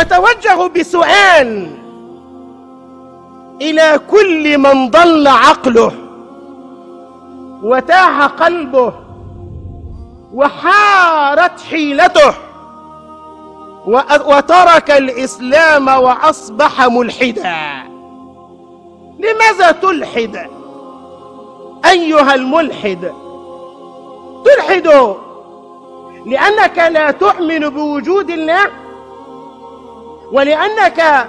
أتوجه بسؤال إلى كل من ضل عقله وتاه قلبه وحارت حيلته وترك الإسلام وأصبح ملحدا. لماذا تلحد أيها الملحد؟ تلحد لأنك لا تؤمن بوجود الله، ولأنك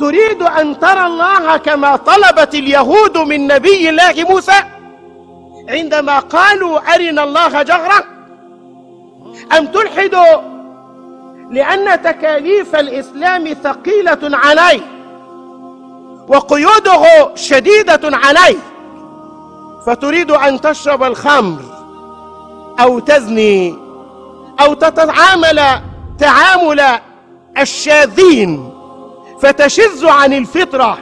تريد أن ترى الله كما طلبت اليهود من نبي الله موسى عندما قالوا أرنا الله جهرة. أم تلحد لأن تكاليف الإسلام ثقيلة عليه وقيوده شديدة عليه، فتريد أن تشرب الخمر أو تزني أو تتعامل تعامل الشاذين فتشذ عن الفطرة؟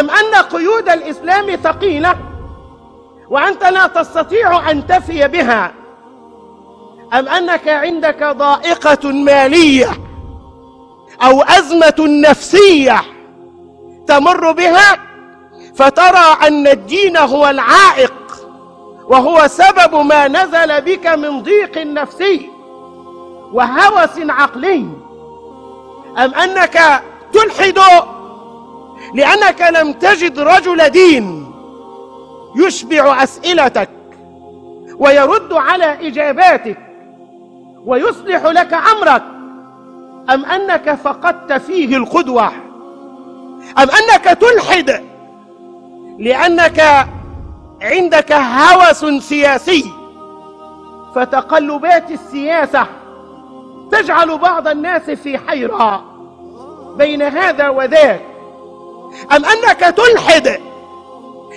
أم أن قيود الإسلام ثقيلة وأنت لا تستطيع أن تفي بها؟ أم أنك عندك ضائقة مالية أو أزمة نفسية تمر بها فترى أن الدين هو العائق وهو سبب ما نزل بك من ضيق نفسي وهوس عقلي؟ أم أنك تلحد لأنك لم تجد رجل دين يشبع أسئلتك ويرد على إجاباتك ويصلح لك أمرك؟ أم أنك فقدت فيه القدوة؟ أم أنك تلحد لأنك عندك هوس سياسي، فتقلبات السياسة تجعل بعض الناس في حيرة بين هذا وذاك؟ أم أنك تلحد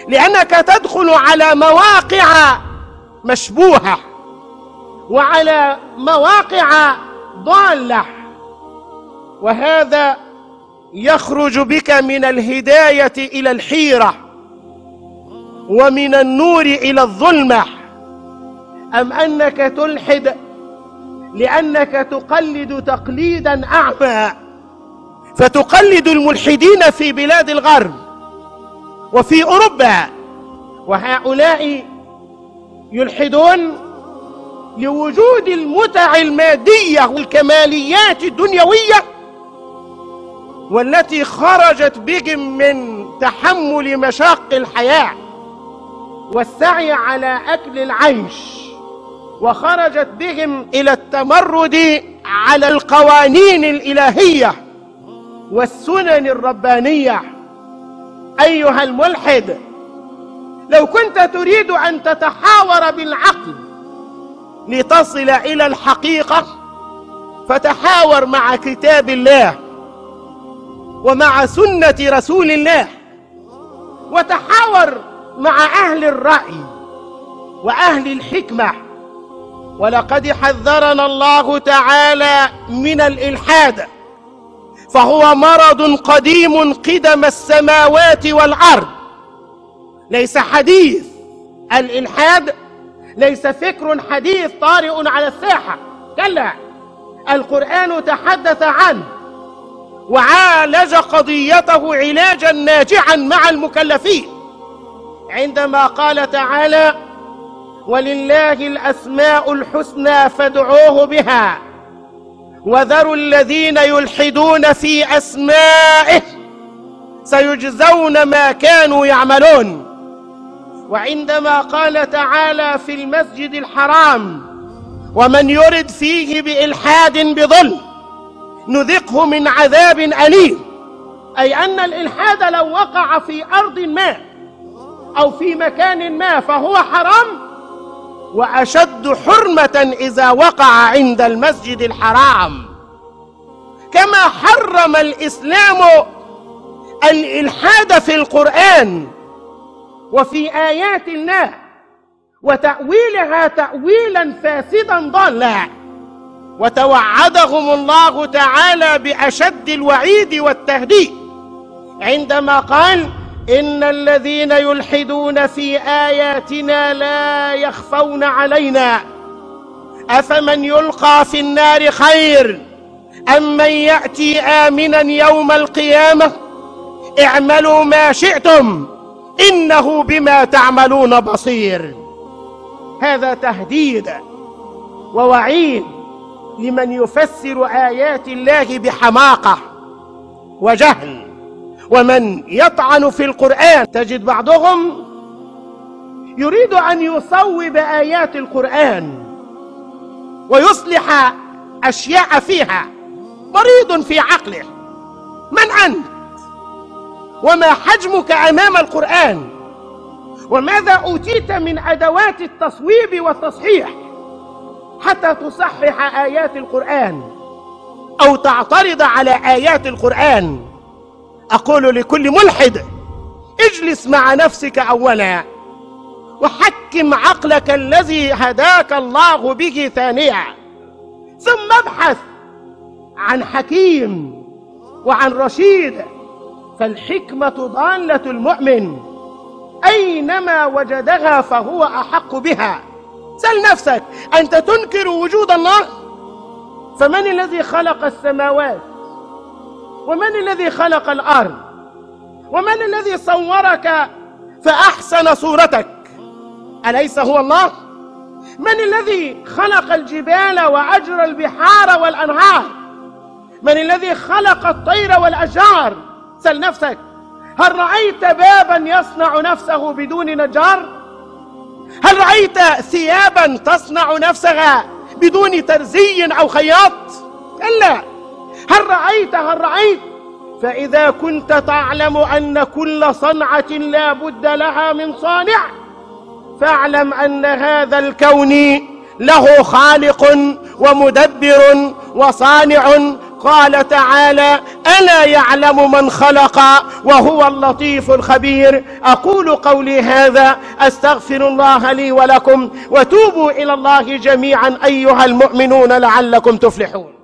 لأنك تدخل على مواقع مشبوهة وعلى مواقع ضالة، وهذا يخرج بك من الهداية إلى الحيرة ومن النور إلى الظلمة؟ أم أنك تلحد لأنك تقلد تقليدا أعمى، فتقلد الملحدين في بلاد الغرب وفي أوروبا، وهؤلاء يلحدون لوجود المتع المادية والكماليات الدنيوية والتي خرجت بهم من تحمل مشاق الحياة والسعي على أكل العيش، وخرجت بهم إلى التمرد على القوانين الإلهية والسنن الربانية. أيها الملحد، لو كنت تريد أن تتحاور بالعقل لتصل إلى الحقيقة، فتحاور مع كتاب الله ومع سنة رسول الله، وتحاور مع أهل الرأي وأهل الحكمة. ولقد حذرنا الله تعالى من الإلحاد، فهو مرض قديم قدم السماوات والأرض، ليس حديث. الإلحاد ليس فكر حديث طارئ على الساحة، كلا، القرآن تحدث عنه وعالج قضيته علاجا ناجعا مع المكلفين عندما قال تعالى: ولله الأسماء الحسنى فادعوه بها وذروا الذين يلحدون في أسمائه سيجزون ما كانوا يعملون. وعندما قال تعالى في المسجد الحرام: ومن يرد فيه بإلحاد بظلم نذقه من عذاب أليم، أي أن الإلحاد لو وقع في أرض ما أو في مكان ما فهو حرام، وأشد حرمة إذا وقع عند المسجد الحرام. كما حرم الإسلام الإلحاد في القرآن وفي آيات الله وتأويلها تأويلا فاسدا ضالا، وتوعدهم الله تعالى بأشد الوعيد والتهديد عندما قال: إن الذين يلحدون في آياتنا لا يخفون علينا أفمن يلقى في النار خير أمن يأتي آمنا يوم القيامة اعملوا ما شئتم إنه بما تعملون بصير. هذا تهديد ووعيد لمن يفسر آيات الله بحماقة وجهل ومن يطعن في القرآن. تجد بعضهم يريد أن يصوب آيات القرآن ويصلح أشياء فيها. مريض في عقله. من أنت؟ وما حجمك أمام القرآن؟ وماذا أوتيت من أدوات التصويب والتصحيح حتى تصحح آيات القرآن أو تعترض على آيات القرآن؟ أقول لكل ملحد: اجلس مع نفسك أولا وحكم عقلك الذي هداك الله به ثانيا، ثم ابحث عن حكيم وعن رشيد، فالحكمة ضالة المؤمن أينما وجدها فهو أحق بها. سأل نفسك: أنت تنكر وجود الله؟ فمن الذي خلق السماوات؟ ومن الذي خلق الأرض؟ ومن الذي صورك فأحسن صورتك؟ أليس هو الله؟ من الذي خلق الجبال وأجرى البحار والأنهار؟ من الذي خلق الطير والأشجار؟ سأل نفسك: هل رأيت بابا يصنع نفسه بدون نجار؟ هل رأيت ثيابا تصنع نفسها بدون ترزي أو خياط؟ كلا. هل رأيت؟ فإذا كنت تعلم أن كل صنعة لا بد لها من صانع، فاعلم أن هذا الكون له خالق ومدبر وصانع. قال تعالى: ألا يعلم من خلق وهو اللطيف الخبير. أقول قولي هذا، أستغفر الله لي ولكم، وتوبوا إلى الله جميعا أيها المؤمنون لعلكم تفلحون.